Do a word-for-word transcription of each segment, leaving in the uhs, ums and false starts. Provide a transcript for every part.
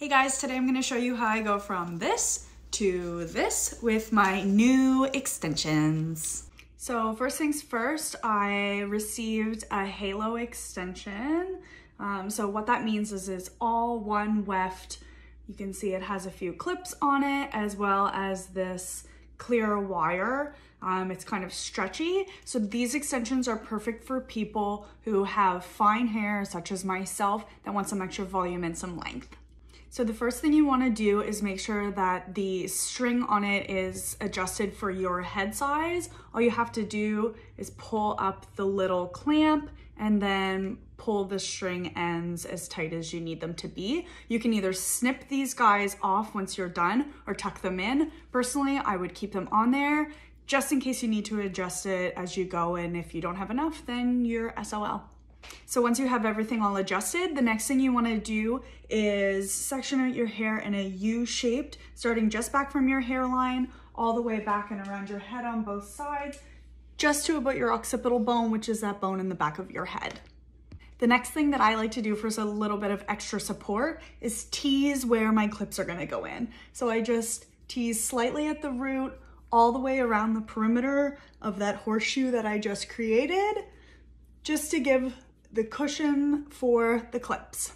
Hey guys, today I'm going to show you how I go from this to this with my new extensions. So first things first, I received a halo extension. Um, so what that means is it's all one weft. You can see it has a few clips on it as well as this clear wire. Um, it's kind of stretchy. So these extensions are perfect for people who have fine hair, such as myself, that want some extra volume and some length. So the first thing you want to do is make sure that the string on it is adjusted for your head size. All you have to do is pull up the little clamp and then pull the string ends as tight as you need them to be. You can either snip these guys off once you're done or tuck them in. Personally, I would keep them on there just in case you need to adjust it as you go, and if you don't have enough, then you're S O L. So once you have everything all adjusted, the next thing you want to do is section out your hair in a U-shaped, starting just back from your hairline, all the way back and around your head on both sides, just to about your occipital bone, which is that bone in the back of your head. The next thing that I like to do for a little bit of extra support is tease where my clips are going to go in. So I just tease slightly at the root, all the way around the perimeter of that horseshoe that I just created, just to give the cushion for the clips.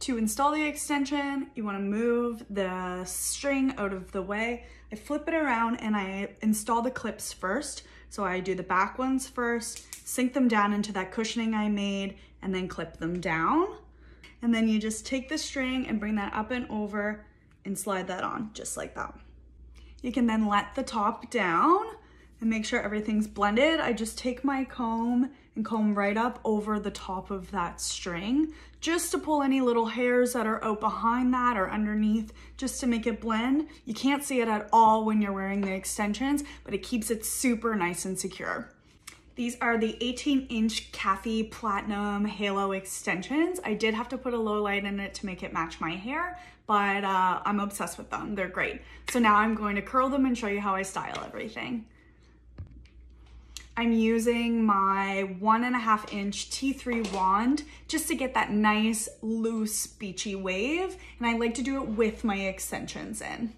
To install the extension, you want to move the string out of the way. I flip it around and I install the clips first. So I do the back ones first, sink them down into that cushioning I made, and then clip them down. And then you just take the string and bring that up and over and slide that on just like that. You can then let the top down and make sure everything's blended. I just take my comb and comb right up over the top of that string just to pull any little hairs that are out behind that or underneath, just to make it blend. You can't see it at all when you're wearing the extensions, but it keeps it super nice and secure. These are the eighteen inch Kady Platinum Halo extensions. I did have to put a low light in it to make it match my hair, but uh, I'm obsessed with them. They're great. So now I'm going to curl them and show you how I style everything. I'm using my one and a half inch T three wand just to get that nice, loose, beachy wave. And I like to do it with my extensions in.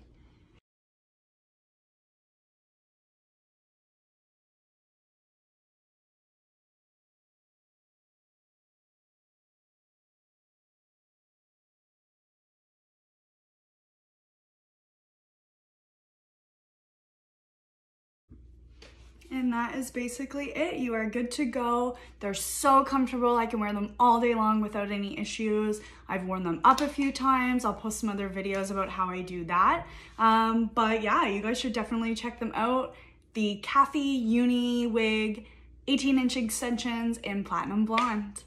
And that is basically it. You are good to go. They're so comfortable. I can wear them all day long without any issues. I've worn them up a few times. I'll post some other videos about how I do that. Um, but yeah, you guys should definitely check them out. The Kady UniWig eighteen inch extensions in Platinum Blonde.